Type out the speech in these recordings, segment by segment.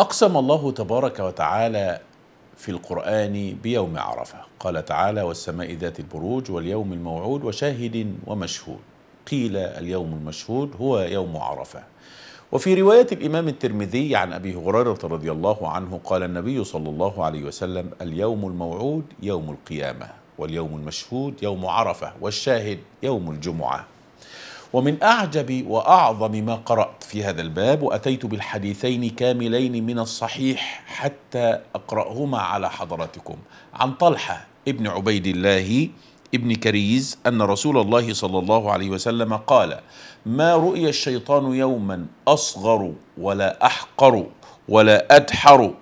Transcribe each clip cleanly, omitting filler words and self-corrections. أقسم الله تبارك وتعالى في القرآن بيوم عرفة، قال تعالى: والسماء ذات البروج واليوم الموعود وشاهد ومشهود. قيل اليوم المشهود هو يوم عرفة. وفي رواية الإمام الترمذي عن أبي هريرة رضي الله عنه قال النبي صلى الله عليه وسلم: اليوم الموعود يوم القيامة، واليوم المشهود يوم عرفة، والشاهد يوم الجمعة. ومن أعجب وأعظم ما قرأت في هذا الباب، وأتيت بالحديثين كاملين من الصحيح حتى أقرأهما على حضراتكم، عن طلحة ابن عبيد الله ابن كريز أن رسول الله صلى الله عليه وسلم قال: ما رؤي الشيطان يوما أصغر ولا أحقر ولا أدحر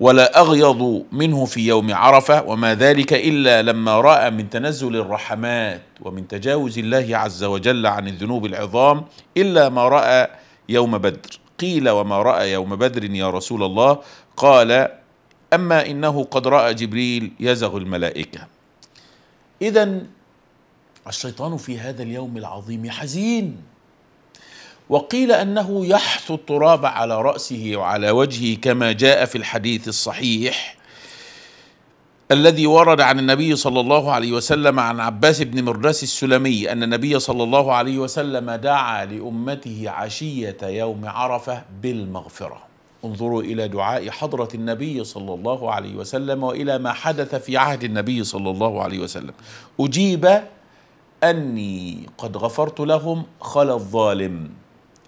ولا أغيض منه في يوم عرفة، وما ذلك إلا لما رأى من تنزل الرحمات ومن تجاوز الله عز وجل عن الذنوب العظام إلا ما رأى يوم بدر. قيل: وما رأى يوم بدر يا رسول الله؟ قال: أما إنه قد رأى جبريل يزغ الملائكة. إذن الشيطان في هذا اليوم العظيم حزين، وقيل أنه يحث التراب على رأسه وعلى وجهه كما جاء في الحديث الصحيح الذي ورد عن النبي صلى الله عليه وسلم عن عباس بن مرداس السلمي أن النبي صلى الله عليه وسلم دعا لأمته عشية يوم عرفة بالمغفرة. انظروا إلى دعاء حضرة النبي صلى الله عليه وسلم وإلى ما حدث في عهد النبي صلى الله عليه وسلم: أجيب أني قد غفرت لهم خلا الظالم.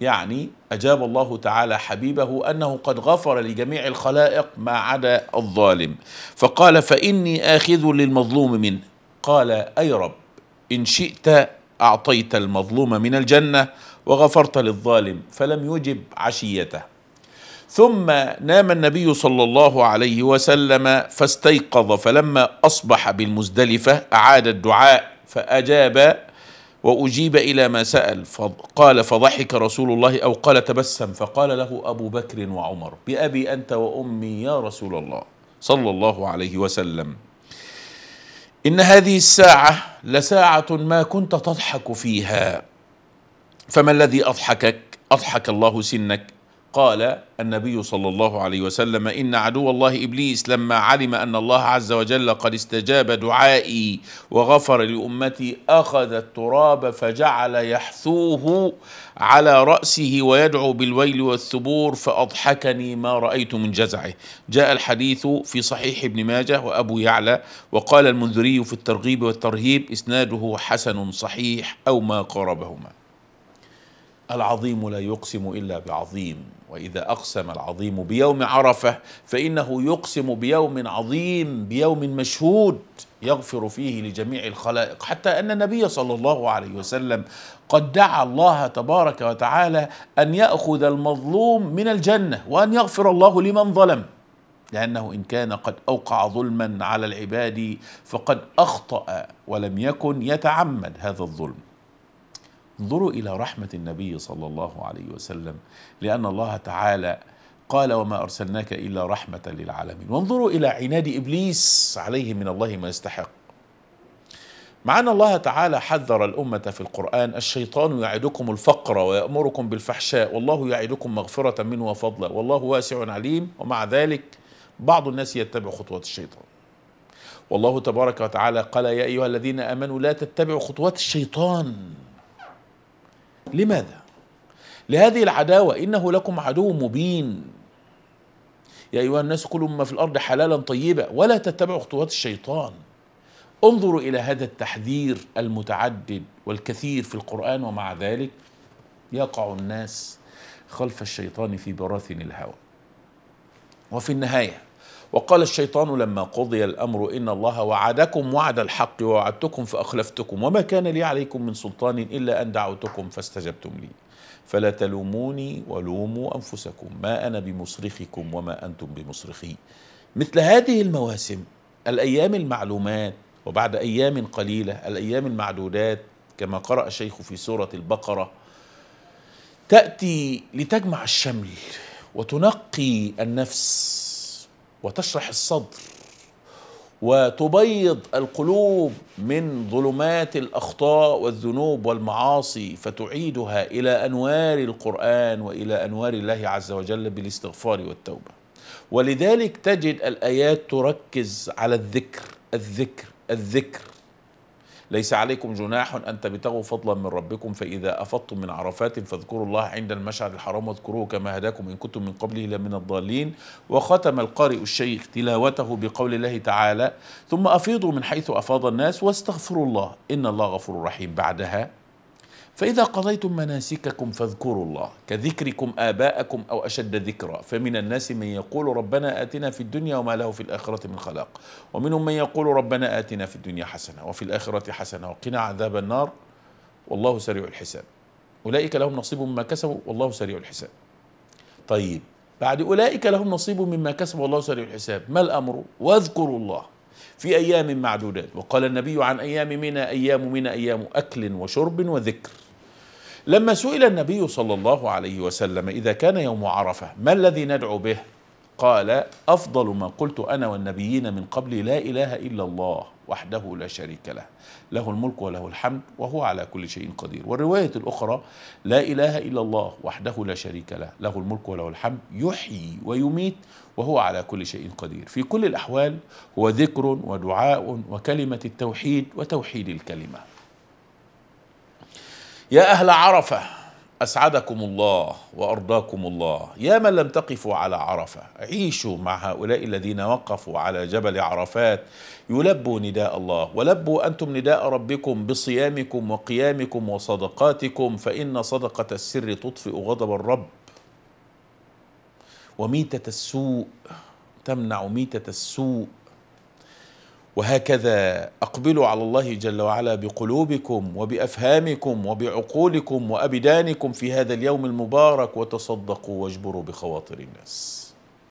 يعني أجاب الله تعالى حبيبه أنه قد غفر لجميع الخلائق ما عدا الظالم، فقال: فإني آخذ للمظلوم منه. قال: أي رب، إن شئت أعطيت المظلوم من الجنة وغفرت للظالم. فلم يجب عشيته. ثم نام النبي صلى الله عليه وسلم فاستيقظ، فلما أصبح بالمزدلفة أعاد الدعاء فأجاب وأجيب إلى ما سأل. قال: فضحك رسول الله، أو قال تبسم، فقال له أبو بكر وعمر: بأبي أنت وأمي يا رسول الله صلى الله عليه وسلم، إن هذه الساعة لساعة ما كنت تضحك فيها، فما الذي أضحكك؟ أضحك الله سنك. قال النبي صلى الله عليه وسلم: إن عدو الله إبليس لما علم أن الله عز وجل قد استجاب دعائي وغفر لأمتي أخذ التراب فجعل يحثوه على رأسه ويدعو بالويل والثبور، فأضحكني ما رأيت من جزعه. جاء الحديث في صحيح ابن ماجه وأبو يعلى، وقال المنذري في الترغيب والترهيب: إسناده حسن صحيح أو ما قربهما. العظيم لا يقسم إلا بعظيم، وإذا أقسم العظيم بيوم عرفة فإنه يقسم بيوم عظيم، بيوم مشهود يغفر فيه لجميع الخلائق، حتى أن النبي صلى الله عليه وسلم قد دعا الله تبارك وتعالى أن يأخذ المظلوم من الجنة وأن يغفر الله لمن ظلم، لأنه إن كان قد أوقع ظلما على العباد فقد أخطأ ولم يكن يتعمد هذا الظلم. انظروا إلى رحمة النبي صلى الله عليه وسلم، لأن الله تعالى قال: وما أرسلناك إلا رحمة للعالمين. وانظروا إلى عناد إبليس عليه من الله ما يستحق، مع أن الله تعالى حذر الأمة في القرآن: الشيطان يعدكم الفقر ويأمركم بالفحشاء والله يعدكم مغفرة منه وفضلا والله واسع عليم. ومع ذلك بعض الناس يتبع خطوات الشيطان، والله تبارك وتعالى قال: يا أيها الذين آمنوا لا تتبعوا خطوات الشيطان. لماذا؟ لهذه العداوة، إنه لكم عدو مبين. يا أيها الناس كلوا مما في الأرض حلالا طيبا ولا تتبعوا خطوات الشيطان. انظروا إلى هذا التحذير المتعدد والكثير في القرآن، ومع ذلك يقع الناس خلف الشيطان في براثن الهوى. وفي النهاية: وقال الشيطان لما قضي الأمر إن الله وعدكم وعد الحق ووعدتكم فأخلفتكم وما كان لي عليكم من سلطان إلا أن دعوتكم فاستجبتم لي فلا تلوموني ولوموا أنفسكم ما أنا بمصرخكم وما أنتم بمصرخي. مثل هذه المواسم، الأيام المعلومات، وبعد أيام قليلة الأيام المعدودات كما قرأ الشيخ في سورة البقرة، تأتي لتجمع الشمل وتنقي النفس وتشرح الصدر وتبيض القلوب من ظلمات الأخطاء والذنوب والمعاصي، فتعيدها إلى أنوار القرآن وإلى أنوار الله عز وجل بالاستغفار والتوبة. ولذلك تجد الآيات تركز على الذكر الذكر الذكر. ليس عليكم جناح أن تبتغوا فضلا من ربكم فإذا أفضتم من عرفات فاذكروا الله عند المشعر الحرام واذكروه كما هداكم إن كنتم من قبله لمن الضالين. وختم القارئ الشيخ تلاوته بقول الله تعالى: ثم أفيضوا من حيث أفاض الناس واستغفروا الله إن الله غفور رحيم. بعدها: فإذا قضيتم مناسككم فاذكروا الله كذكركم آباءكم أو أشد ذكرا فمن الناس من يقول ربنا آتنا في الدنيا وما له في الآخرة من خلاق ومنهم من يقول ربنا آتنا في الدنيا حسنة وفي الآخرة حسنة وقنا عذاب النار والله سريع الحساب. أولئك لهم نصيب مما كسبوا والله سريع الحساب. طيب، بعد أولئك لهم نصيب مما كسبوا والله سريع الحساب ما الأمر؟ واذكروا الله في أيام معدودات. وقال النبي عن أيام منى: أيام منى أيام أكل وشرب وذكر. لما سئل النبي صلى الله عليه وسلم: إذا كان يوم عرفة ما الذي ندعو به؟ قال: أفضل ما قلت أنا والنبيين من قبل لا إله إلا الله وحده لا شريك له له الملك وله الحمد وهو على كل شيء قدير. والرواية الأخرى: لا إله إلا الله وحده لا شريك له له الملك وله الحمد يحيي ويميت وهو على كل شيء قدير. في كل الأحوال هو ذكر ودعاء وكلمة التوحيد وتوحيد الكلمة. يا أهل عرفة أسعدكم الله وأرضاكم الله. يا من لم تقفوا على عرفة عيشوا مع هؤلاء الذين وقفوا على جبل عرفات يلبوا نداء الله. ولبوا أنتم نداء ربكم بصيامكم وقيامكم وصدقاتكم فإن صدقة السر تطفئ غضب الرب وميتة السوء تمنع ميتة السوء. وهكذا أقبلوا على الله جل وعلا بقلوبكم وبأفهامكم وبعقولكم وأبدانكم في هذا اليوم المبارك وتصدقوا واجبروا بخواطر الناس.